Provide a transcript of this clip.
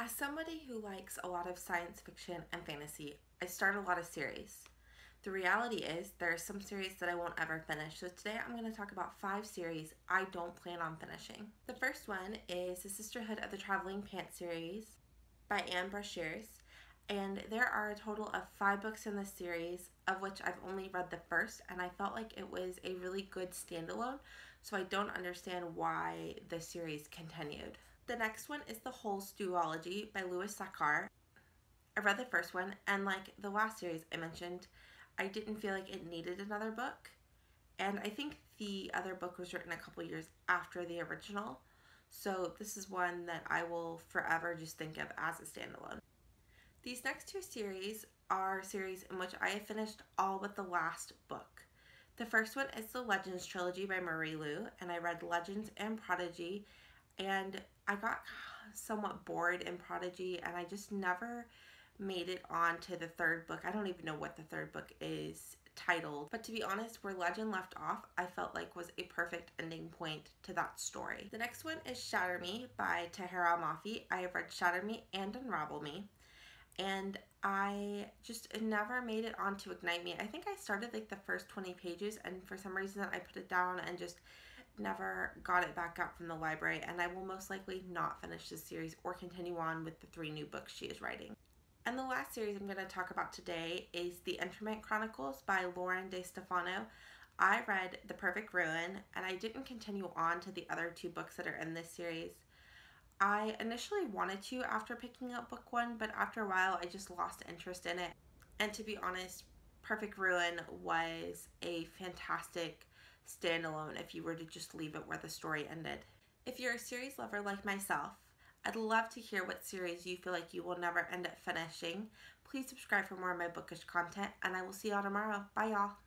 As somebody who likes a lot of science fiction and fantasy, I start a lot of series. The reality is there are some series that I won't ever finish, so today I'm going to talk about 5 series I don't plan on finishing. The first one is the Sisterhood of the Traveling Pants series by Ann Brashares, and there are a total of 5 books in this series, of which I've only read the first, and I felt like it was a really good standalone, so I don't understand why the series continued. The next one is The Whole Stewology by Louis Sachar. I read the first one, and like the last series I mentioned, I didn't feel like it needed another book, and I think the other book was written a couple years after the original, so this is one that I will forever just think of as a standalone. These next 2 series are series in which I have finished all but the last book. The first one is the Legends Trilogy by Marie Lu, and I read Legends and Prodigy, and I got somewhat bored in Prodigy, and I just never made it on to the third book. I don't even know what the third book is titled, but to be honest, where Legend left off, I felt like was a perfect ending point to that story. The next one is Shatter Me by Tahereh Mafi. I have read Shatter Me and Unravel Me, and I just never made it on to Ignite Me. I think I started like the first 20 pages, and for some reason I put it down and just never got it back up from the library, and I will most likely not finish this series or continue on with the 3 new books she is writing. And the last series I'm going to talk about today is The Interment Chronicles by Lauren De Stefano. I read The Perfect Ruin, and I didn't continue on to the other 2 books that are in this series. I initially wanted to after picking up book 1, but after a while I just lost interest in it, and to be honest, Perfect Ruin was a fantastic standalone if you were to just leave it where the story ended. If you're a series lover like myself, I'd love to hear what series you feel like you will never end up finishing. Please subscribe for more of my bookish content, and I will see y'all tomorrow. Bye y'all!